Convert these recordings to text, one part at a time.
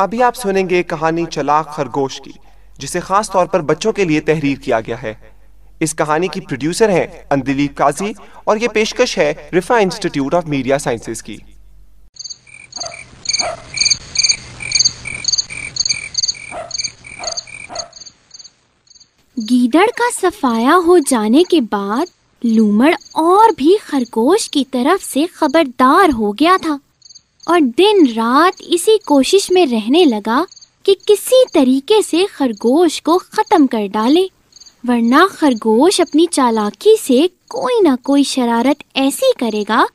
अभी आप सुनेंगे कहानी चालाक खरगोश की, जिसे खास तौर पर बच्चों के लिए तहरीर किया गया है। इस कहानी की प्रोड्यूसर हैं अंदलीब काजी और ये पेशकश है Riphah institute of media sciences की। गीदड़ का सफाया हो जाने के बाद लूमड़ और भी खरगोश की तरफ से खबरदार हो गया था और दिन रात इसी कोशिश में रहने लगा कि किसी तरीके से खरगोश को ख़त्म कर डाले, वरना खरगोश अपनी चालाकी से कोई ना कोई शरारत ऐसी करेगा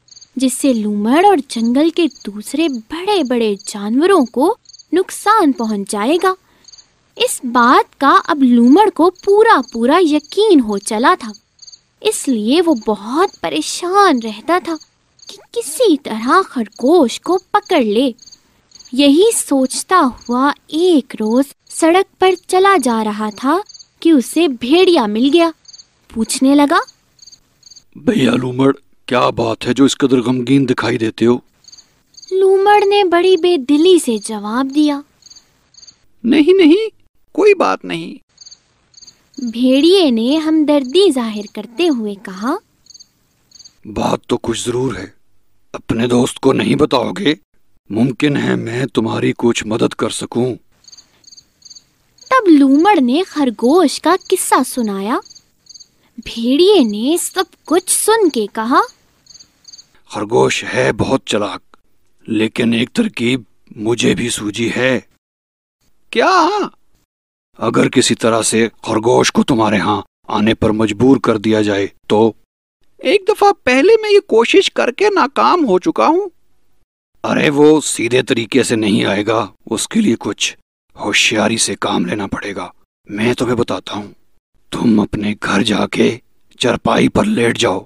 जिससे लूमड़ और जंगल के दूसरे बड़े बड़े जानवरों को नुकसान पहुंच जाएगा। इस बात का अब लूमड़ को पूरा पूरा यकीन हो चला था, इसलिए वो बहुत परेशान रहता था कि किसी तरह खरगोश को पकड़ ले। यही सोचता हुआ एक रोज़ सड़क पर चला जा रहा था कि उसे भेड़िया मिल गया। पूछने लगा, भैया लूमड़, क्या बात है जो इस कदर गमगीन दिखाई देते हो? लूमड़ ने बड़ी बेदिली से जवाब दिया, नहीं कोई बात नहीं। भेड़िए ने हमदर्दी जाहिर करते हुए कहा, बात तो कुछ जरूर है, अपने दोस्त को नहीं बताओगे? मुमकिन है मैं तुम्हारी कुछ मदद कर सकूं। तब लूमड़ ने खरगोश का किस्सा सुनाया। भेड़िए ने सब कुछ सुन के कहा, खरगोश है बहुत चालाक, लेकिन एक तरकीब मुझे भी सूझी है। क्या? अगर किसी तरह से खरगोश को तुम्हारे यहाँ आने पर मजबूर कर दिया जाए तो? एक दफा पहले मैं ये कोशिश करके नाकाम हो चुका हूँ। अरे वो सीधे तरीके से नहीं आएगा, उसके लिए कुछ होशियारी से काम लेना पड़ेगा। मैं तुम्हें बताता हूँ, तुम अपने घर जाके चरपाई पर लेट जाओ।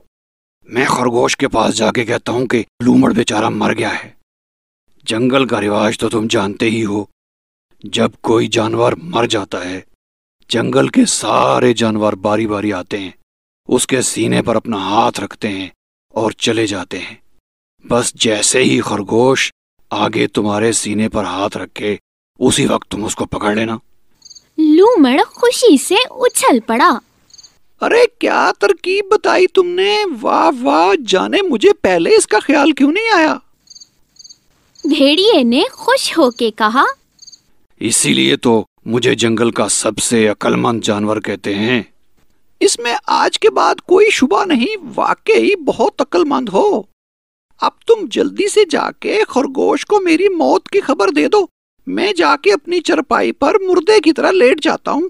मैं खरगोश के पास जाके कहता हूँ कि लूमड़ बेचारा मर गया है। जंगल का रिवाज तो तुम जानते ही हो, जब कोई जानवर मर जाता है जंगल के सारे जानवर बारी बारी आते हैं, उसके सीने पर अपना हाथ रखते हैं और चले जाते हैं। बस जैसे ही खरगोश आगे तुम्हारे सीने पर हाथ रखे उसी वक्त तुम उसको पकड़ लेना। लूमड़ खुशी से उछल पड़ा। अरे क्या तरकीब बताई तुमने, वाह वाह, जाने मुझे पहले इसका ख्याल क्यों नहीं आया। भेड़िए ने खुश होके कहा, इसीलिए तो मुझे जंगल का सबसे अक्लमंद जानवर कहते हैं। इसमें आज के बाद कोई शुबा नहीं, वाकई बहुत अक्लमंद हो। अब तुम जल्दी से जाके खरगोश को मेरी मौत की खबर दे दो, मैं जाके अपनी चरपाई पर मुर्दे की तरह लेट जाता हूँ।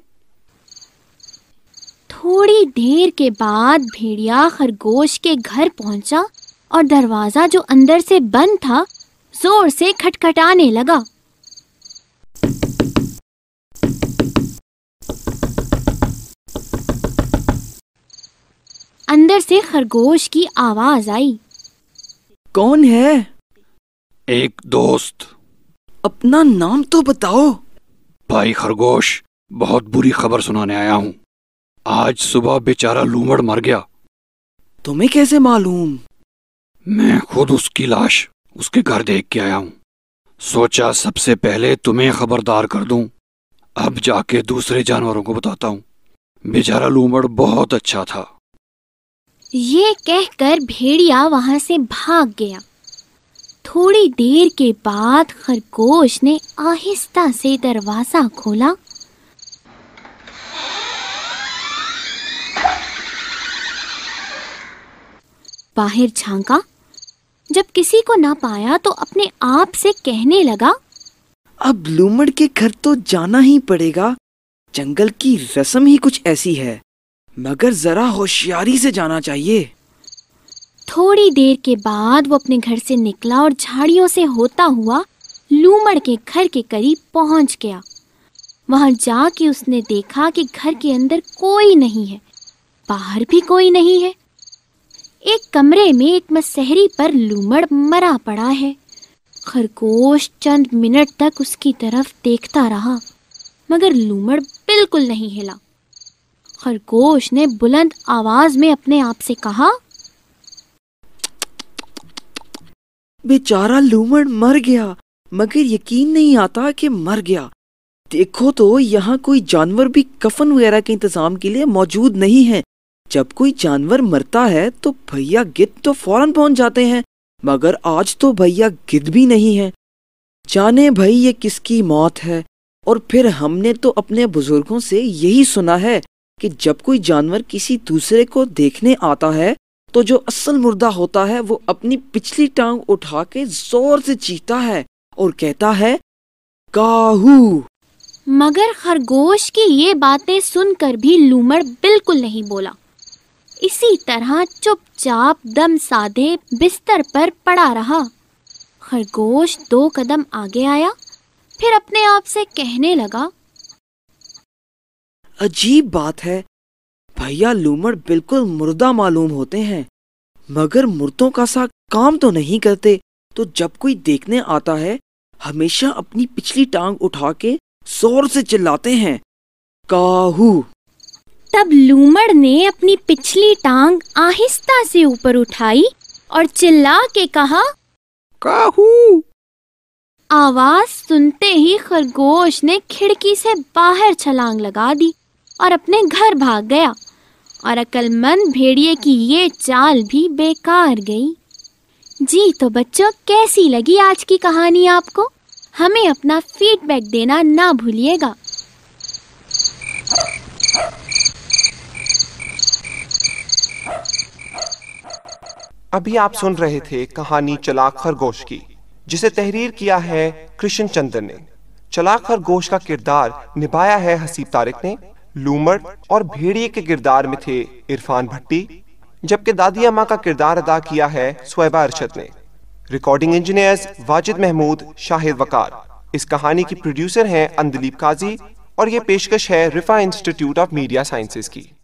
थोड़ी देर के बाद भेड़िया खरगोश के घर पहुँचा और दरवाजा जो अंदर से बंद था जोर से खटखटाने लगा। अंदर से खरगोश की आवाज आई, कौन है? एक दोस्त। अपना नाम तो बताओ। भाई खरगोश, बहुत बुरी खबर सुनाने आया हूँ। आज सुबह बेचारा लूमड़ मर गया। तुम्हें कैसे मालूम? मैं खुद उसकी लाश उसके घर देख के आया हूँ, सोचा सबसे पहले तुम्हें खबरदार कर दूँ, अब जाके दूसरे जानवरों को बताता हूँ। बेचारा लूमड़ बहुत अच्छा था। ये कहकर भेड़िया वहाँ से भाग गया। थोड़ी देर के बाद खरगोश ने आहिस्ता से दरवाज़ा खोला। बाहर झांका, जब किसी को ना पाया तो अपने आप से कहने लगा, अब लूमड़ के घर तो जाना ही पड़ेगा, जंगल की रस्म ही कुछ ऐसी है, मगर जरा होशियारी से जाना चाहिए। थोड़ी देर के बाद वो अपने घर से निकला और झाड़ियों से होता हुआ लूमड़ के घर के करीब पहुंच गया। वहां जाके उसने देखा कि घर के अंदर कोई नहीं है, बाहर भी कोई नहीं है। एक कमरे में एक मसहरी पर लूमड़ मरा पड़ा है। खरगोश चंद मिनट तक उसकी तरफ देखता रहा, मगर लूमड़ बिल्कुल नहीं हिला। खरगोश ने बुलंद आवाज में अपने आप से कहा, बेचारा लूमड़ मर गया, मगर यकीन नहीं आता कि मर गया। देखो तो यहाँ कोई जानवर भी कफन वगैरह के इंतजाम के लिए मौजूद नहीं है। जब कोई जानवर मरता है तो भैया गिद्ध तो फौरन पहुंच जाते हैं, मगर आज तो भैया गिद्ध भी नहीं है। जाने भाई ये किसकी मौत है। और फिर हमने तो अपने बुजुर्गों से यही सुना है कि जब कोई जानवर किसी दूसरे को देखने आता है तो जो असल मुर्दा होता है वो अपनी पिछली टांग उठा के जोर से चीखता है और कहता है काहू। मगर खरगोश की ये बातें सुनकर भी लूमड़ बिल्कुल नहीं बोला। इसी तरह चुपचाप दम साधे बिस्तर पर पड़ा रहा। खरगोश 2 कदम आगे आया, फिर अपने आप से कहने लगा, अजीब बात है, भैया लूमड़ बिल्कुल मुर्दा मालूम होते हैं मगर मुर्दों का सा काम तो नहीं करते। तो जब कोई देखने आता है हमेशा अपनी पिछली टांग उठा के जोर से चिल्लाते हैं काहू। तब लूमड़ ने अपनी पिछली टांग आहिस्ता से ऊपर उठाई और चिल्ला के कहा काहू। आवाज सुनते ही खरगोश ने खिड़की से बाहर छलांग लगा दी और अपने घर भाग गया। और अक्लमंद भेड़िए की ये चाल भी बेकार गई। जी तो बच्चों, कैसी लगी आज की कहानी आपको? हमें अपना फीडबैक देना ना भूलिएगा। अभी आप सुन रहे थे कहानी चालाक खरगोश की, जिसे तहरीर किया है कृष्ण चंद्र ने। चालाक खरगोश का किरदार निभाया है हसीब तारिक ने। लूमड़ और भेड़िए के किरदार में थे इरफान भट्टी, जबकि दादी अम्मा का किरदार अदा किया है सवैब आरशत ने। Recording engineers Wajid Mahmood, Shahid Waqar. इस कहानी की प्रोड्यूसर हैं अंदलीब काजी और ये पेशकश है Riphah institute of media sciences की।